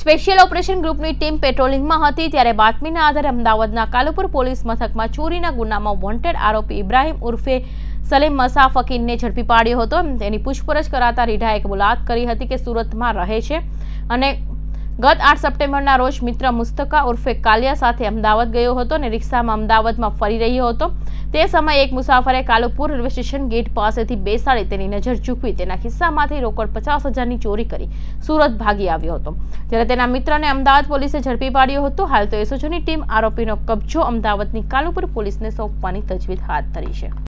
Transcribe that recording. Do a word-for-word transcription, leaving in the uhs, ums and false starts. Special operation ગ્રુપની team પેટ્રોલિંગમાં હતી ત્યારે બાતમીના આધારે અમદાવાદના કાલુપુર પોલીસ મથકમાં ચોરીના ગુનામાં વોન્ટેડ આરોપી ઇબ્રાહિમ ઉર્ફે સલીમ મસાફકીનને ઝડપી પાડ્યો હતો। તેની પૂછપરછ કરાતા રીઢાએ કબૂલાત કરી હતી કે સુરતમાં રહે છે અને गत आठ सप्टेम्बरना रोज मित्र मुस्तका उर्फे कालिया साथे अमदावाद गयो हतो ने रिक्सा में अमदावाद में फरी रह्यो हतो। ते समय एक मुसाफरे कालुपुर रेलवे स्टेशन गेट पासेथी बेसाड़ी तेनी नजर चूकवी तेना खिस्सामांथी रोकड़ पचास हजारनी चोरी करी सूरत भागी आव्यो हतो, त्यारे तेना मित्रने अमदावाद पोलीसे झड़पी पाड्यो हतो। हाल तो एसओजीनी टीम आरोपीनो कब्जो अमदावादनी कालुपुर पोलीसने सोंपवानी तजवीज हाथ धरी छे।